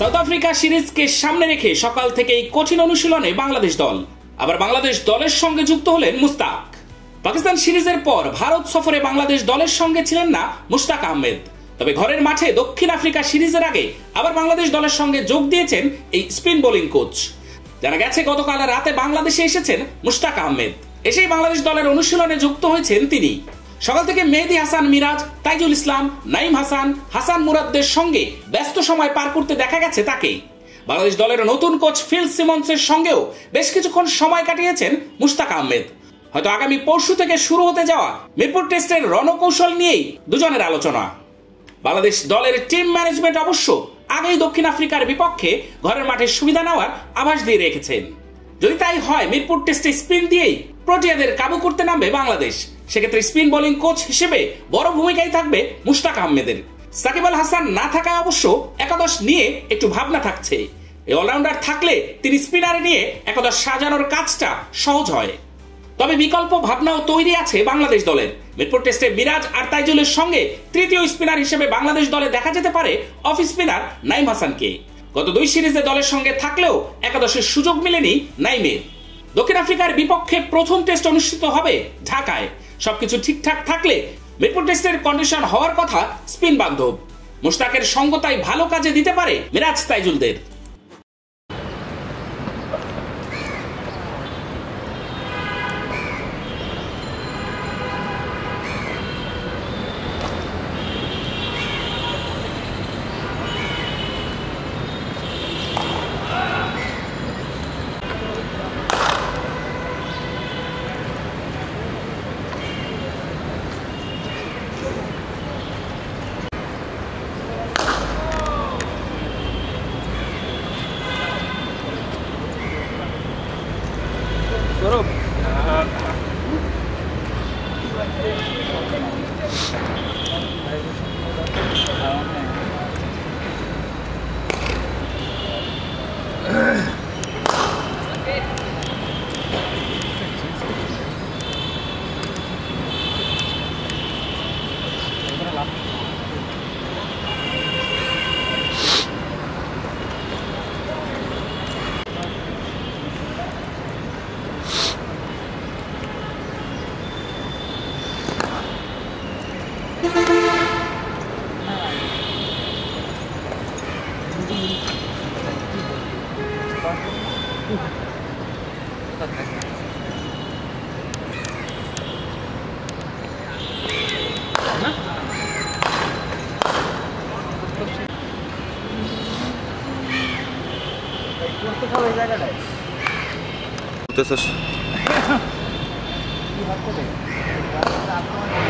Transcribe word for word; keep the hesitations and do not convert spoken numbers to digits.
South Africa সিরিজকে সামনে রেখে সকাল থেকেই কঠিন অনুশীলনে বাংলাদেশ দল। আবার বাংলাদেশ দলের সঙ্গে যুক্ত হলেন মুশতাক। পাকিস্তান সিরিজের পর ভারত সফরে বাংলাদেশ দলের সঙ্গে ছিলেন না মুশতাক আহমেদ। তবে ঘরের মাঠে দক্ষিণ আফ্রিকা সিরিজের আগে আবার বাংলাদেশ দলের সঙ্গে যোগ দিয়েছেন এই স্পিন বোলিং কোচ। জানা গেছে গতকাল রাতে বাংলাদেশে এসেছেন মুশতাক আহমেদ। এসেই বাংলাদেশ দলের অনুশীলনে যুক্ত হয়েছেন তিনি। সকাল থেকে মেহেদি হাসান, মিরাজ, তাইজুল ইসলাম, নাঈম হাসান, হাসান মুরাদ্দের সঙ্গে ব্যস্ত সময় পার করতে দেখা গেছে তাকে। বাংলাদেশ দলের নতুন কোচ ফিল সিমন্সের সঙ্গেও বেশ কিছুক্ষণ সময় কাটিয়েছেন মুশতাক আহমেদ। হয়তো আগামী পরশু থেকে শুরু হতে যাওয়া মিরপুর টেস্টের রণকৌশল নিয়েই দুজনের আলোচনা। বাংলাদেশ দলের টিম ম্যানেজমেন্ট অবশ্য আগেই দক্ষিণ আফ্রিকার বিপক্ষে ঘরের মাঠে সুবিধা নেওয়ার আভাস দিয়ে রেখেছেন। যদি তাই হয়, মিরপুর টেস্টে স্পিন দিয়েই প্রোটিয়াদের কাবু করতে নামবে বাংলাদেশ। সেক্ষেত্রে স্পিন বোলিং কোচ হিসেবে বড় ভূমিকাই থাকবে মুশতাক আহমেদের। সাকিব আল হাসান না থাকায় অবশ্য একাদশ নিয়ে একটু ভাবনা থাকছে। এই অলরাউন্ডার থাকলে তিনি স্পিনারে নিয়ে একাদশ সাজানোর কাজটা সহজ হয়। তবে বিকল্প ভাবনাও তৈরি আছে বাংলাদেশ দলের। মিরপুর টেস্টে মিরাজ আর তাইজুলের সঙ্গে তৃতীয় স্পিনার হিসেবে বাংলাদেশ দলে দেখা যেতে পারে অফ স্পিনার নাঈম হাসানকে। গত দুই সিরিজে দলের সঙ্গে থাকলেও একাদশের সুযোগ মেলেনি নাইমের। দক্ষিণ আফ্রিকার বিপক্ষে প্রথম টেস্ট অনুষ্ঠিত হবে ঢাকায়। সবকিছু ঠিকঠাক থাকলে মিরপুর টেস্টের কন্ডিশন হওয়ার কথা স্পিন বান্ধব। মুশতাকের সঙ্গতাই ভালো কাজে দিতে পারে মিরাজ, তাইজুলদের। This is